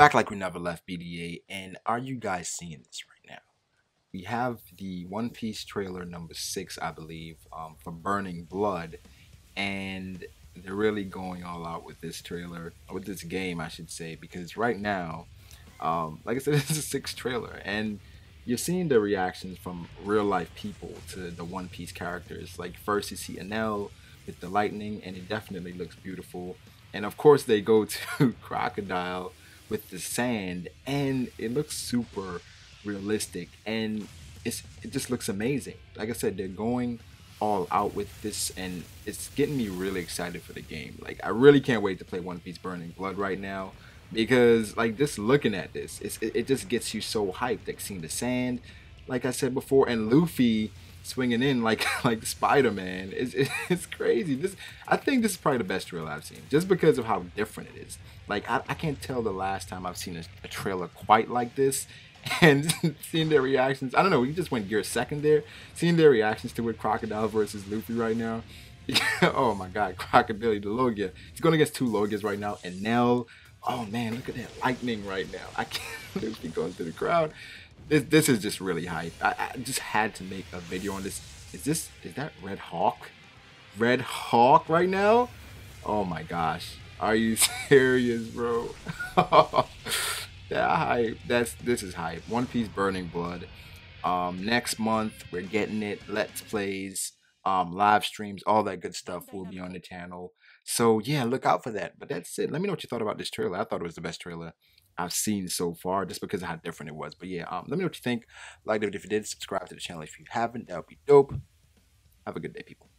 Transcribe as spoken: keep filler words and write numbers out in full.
Back like we never left B D A, and are you guys seeing this right now? We have the One Piece trailer number six, I believe, um, for Burning Blood, and they're really going all out with this trailer, with this game, I should say, because right now, um, like I said, it's a sixth trailer, and you're seeing the reactions from real-life people to the One Piece characters. Like, first you see Enel with the lightning, and it definitely looks beautiful, and of course they go to Crocodile with the sand, and it looks super realistic, and it's it just looks amazing. Like I said, they're going all out with this, and it's getting me really excited for the game. Like, I really can't wait to play One Piece Burning Blood right now, because like just looking at this, it's, it, it just gets you so hyped. Like seeing the sand, like I said before, and Luffy swinging in like like Spider-Man. It's, it's crazy. This I think this is probably the best trailer I've seen, just because of how different it is. Like I, I can't tell the last time I've seen a, a trailer quite like this, and seeing their reactions. I don't know. We just went gear second there. Seeing their reactions to it, Crocodile versus Luffy right now. Oh my God, Crocodile, the Logia. He's going against two Logias right now, and Enel. Oh man, look at that lightning right now. I can't. Luffy going through the crowd. This, this is just really hype. I, I just had to make a video on this. Is this, is that Red Hawk? Red Hawk right now? Oh my gosh. Are you serious, bro? That hype. That's, this is hype. One Piece Burning Blood. Um, next month, we're getting it. Let's plays, um, live streams, all that good stuff will be on the channel. So yeah, look out for that. But that's it. Let me know what you thought about this trailer. I thought it was the best trailer I've seen so far, just because of how different it was. But yeah, um, let me know what you think. Like the video if you did. Subscribe to the channel if you haven't. That would be dope. Have a good day, people.